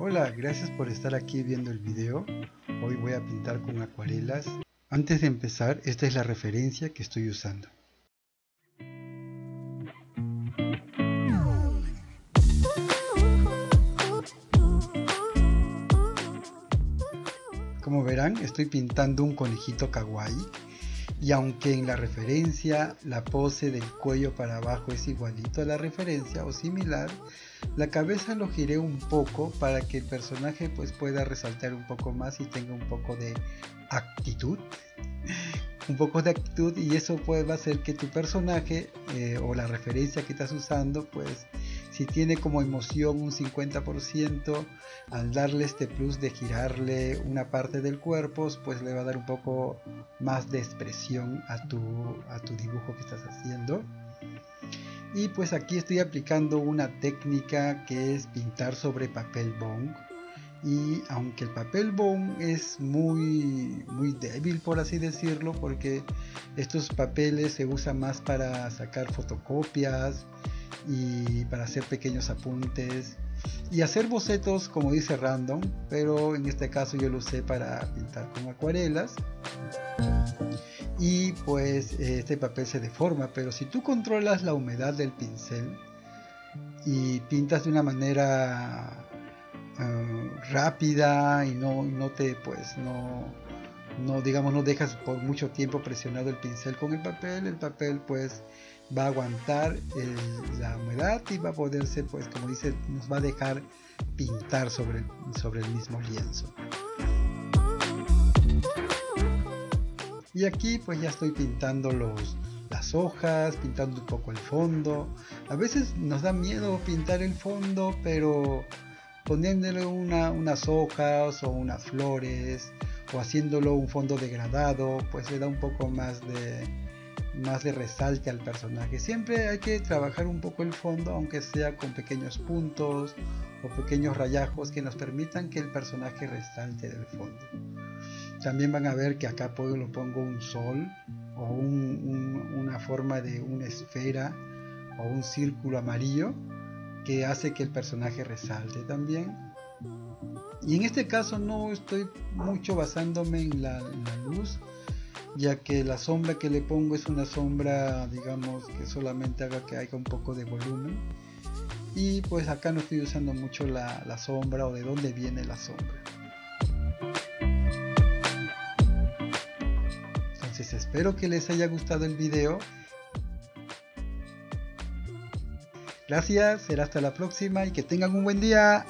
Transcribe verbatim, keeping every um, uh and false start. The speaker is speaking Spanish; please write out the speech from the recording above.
Hola, gracias por estar aquí viendo el video. Hoy voy a pintar con acuarelas. Antes de empezar, esta es la referencia que estoy usando. Como verán, estoy pintando un conejito kawaii, y aunque en la referencia la pose del cuello para abajo es igualito a la referencia o similar, la cabeza lo giré un poco para que el personaje pues pueda resaltar un poco más y tenga un poco de actitud un poco de actitud y eso pues va a hacer que tu personaje eh, o la referencia que estás usando, pues si tiene como emoción un cincuenta por ciento, al darle este plus de girarle una parte del cuerpo, pues le va a dar un poco más de expresión a tu, a tu dibujo que estás haciendo. Y pues aquí estoy aplicando una técnica que es pintar sobre papel bond. Y aunque el papel bond es muy, muy débil, por así decirlo, porque estos papeles se usan más para sacar fotocopias y para hacer pequeños apuntes y hacer bocetos, como dice, random, pero en este caso yo lo usé para pintar con acuarelas. Y pues este papel se deforma, pero si tú controlas la humedad del pincel y pintas de una manera uh, rápida y no, no te pues no, no digamos no dejas por mucho tiempo presionado el pincel con el papel, el papel pues va a aguantar el, la humedad y va a poderse, pues como dice, nos va a dejar pintar sobre, sobre el mismo lienzo. Y aquí pues ya estoy pintando los, las hojas, pintando un poco el fondo. A veces nos da miedo pintar el fondo, pero poniéndole una, unas hojas o unas flores o haciéndolo un fondo degradado, pues le da un poco más de... más de resalte al personaje. Siempre hay que trabajar un poco el fondo, aunque sea con pequeños puntos o pequeños rayajos que nos permitan que el personaje resalte del fondo. También van a ver que acá puedo, lo pongo un sol o un, un, una forma de una esfera o un círculo amarillo que hace que el personaje resalte también. Y en este caso no estoy mucho basándome en la, en la luz, ya que la sombra que le pongo es una sombra, digamos, que solamente haga que haya un poco de volumen. Y pues acá no estoy usando mucho la, la sombra o de dónde viene la sombra. Entonces espero que les haya gustado el video. Gracias, será hasta la próxima y que tengan un buen día.